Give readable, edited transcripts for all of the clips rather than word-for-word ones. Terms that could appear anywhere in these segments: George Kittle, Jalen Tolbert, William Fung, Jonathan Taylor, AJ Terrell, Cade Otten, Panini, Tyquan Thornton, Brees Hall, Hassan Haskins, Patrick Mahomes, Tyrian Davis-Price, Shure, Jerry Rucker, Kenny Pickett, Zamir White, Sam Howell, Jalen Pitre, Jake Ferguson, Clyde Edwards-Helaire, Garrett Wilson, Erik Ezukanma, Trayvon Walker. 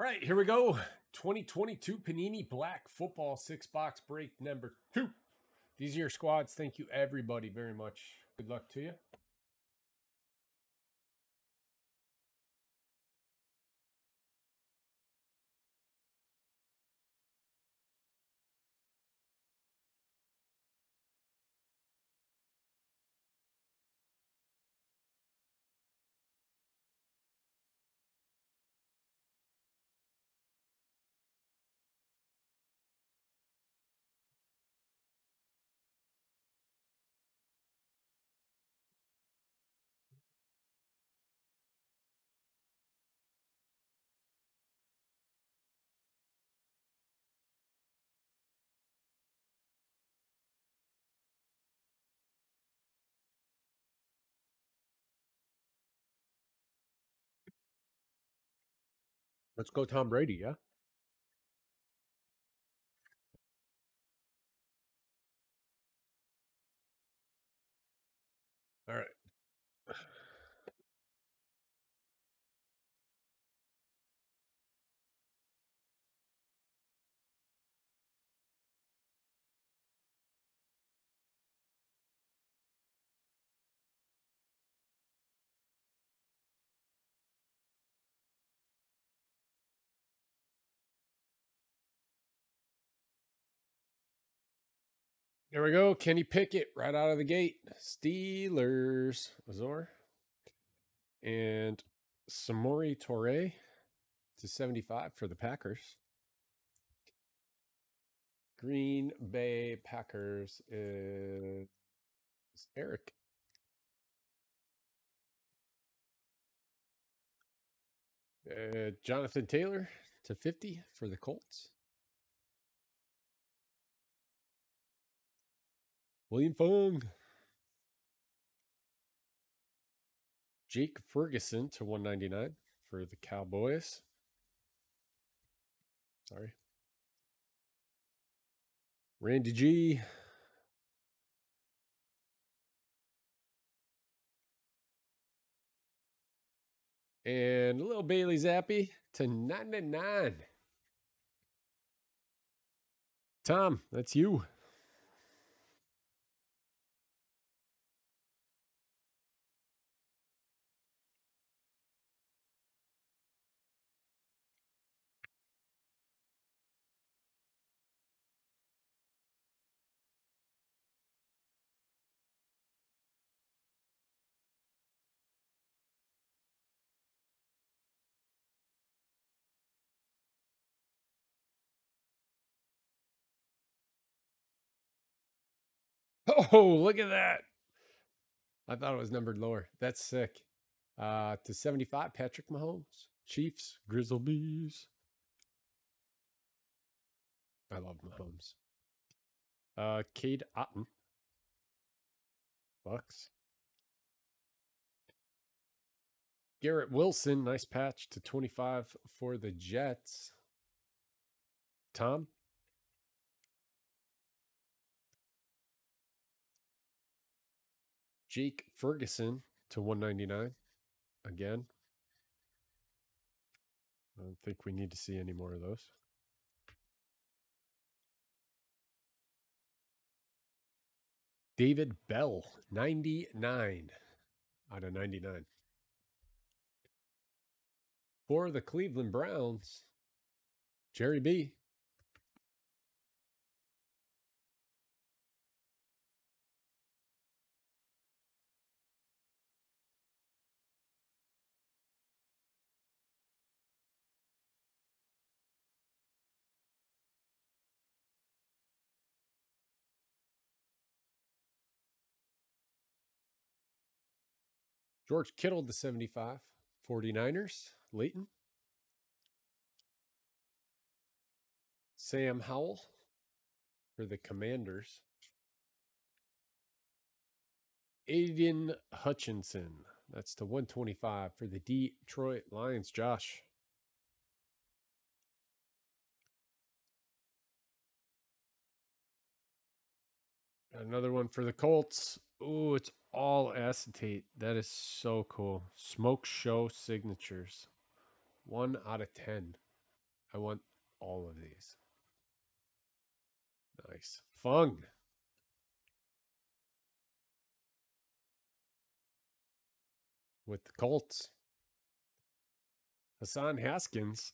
All right, here we go. 2022 Panini Black Football 6-box break number 2. These are your squads. Thank you, everybody, very much. Good luck to you. Let's go Tom Brady, yeah? All right. There we go. Kenny Pickett right out of the gate. Steelers. Azor. And Samori Toure /75 for the Packers. Green Bay Packers is Erik. Jonathan Taylor /50 for the Colts. William Fung. Jake Ferguson /199 for the Cowboys. Sorry. Randy G. And a little Bailey Zappi /99. Tom, that's you. Oh, look at that. I thought it was numbered lower. That's sick. /75, Patrick Mahomes. Chiefs, Grizzlies. I love Mahomes. Cade Otten. Bucks. Garrett Wilson, nice patch /25 for the Jets. Tom? Jake Ferguson /199 again. I don't think we need to see any more of those. David Bell, 99 out of 99. For the Cleveland Browns, Jerry B. George Kittle /75, 49ers, Leighton. Sam Howell for the Commanders. Aiden Hutchinson, that's /125 for the Detroit Lions, Josh. Another one for the Colts. Ooh, it's all acetate. That is so cool. Smoke Show Signatures. 1 out of 10 I want all of these. Nice. Fung. With the Colts. Hassan Haskins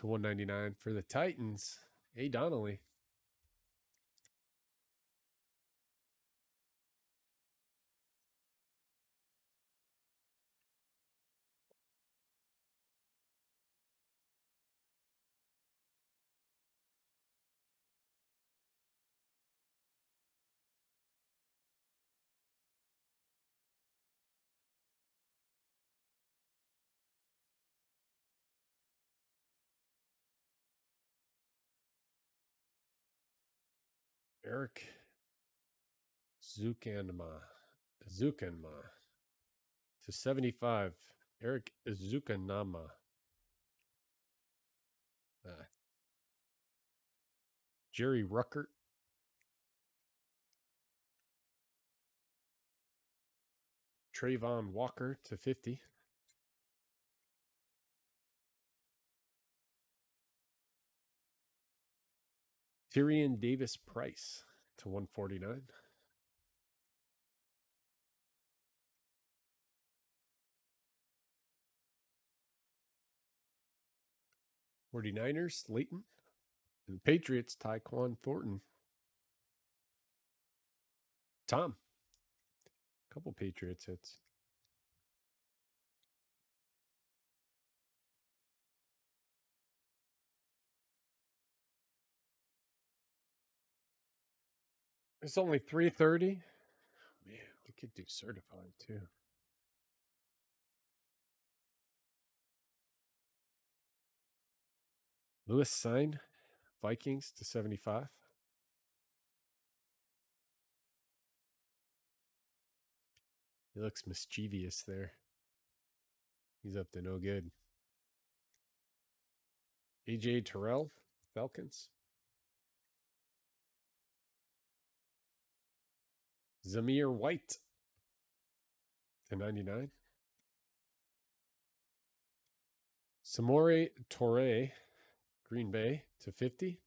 /199 for the Titans. A. Donnelly. Erik Ezukanma /75. Erik Ezukanma. Jerry Rucker. Trayvon Walker /50. Tyrian Davis-Price /149. '49ers, Leighton. And Patriots, Tyquan Thornton. Tom. A couple Patriots hits. It's only 3:30. Man, we could do certified too. Lewis Sign, Vikings /75. He looks mischievous there. He's up to no good. AJ Terrell, Falcons. Zamir White /99. Samori Toure, Green Bay /50.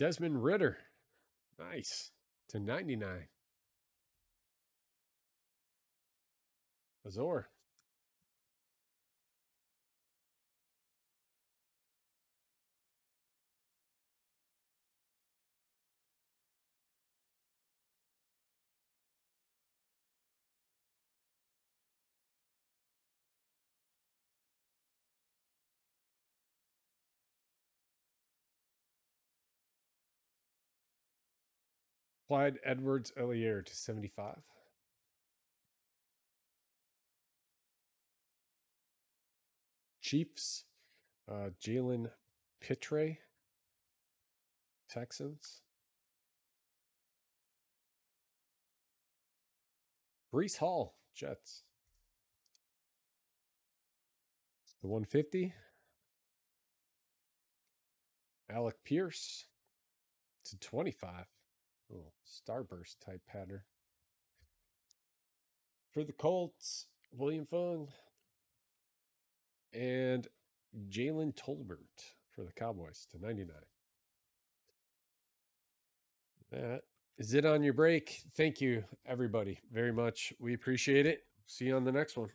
Desmond Ridder, nice, /99. Azor. Clyde Edwards-Helaire /75. Chiefs, Jalen Pitre, Texans. Brees Hall, Jets. /150. Alec Pierce /25. Little starburst type pattern. For the Colts, William Fung and Jalen Tolbert for the Cowboys /99. That is it on your break. Thank you, everybody, very much. We appreciate it. See you on the next one.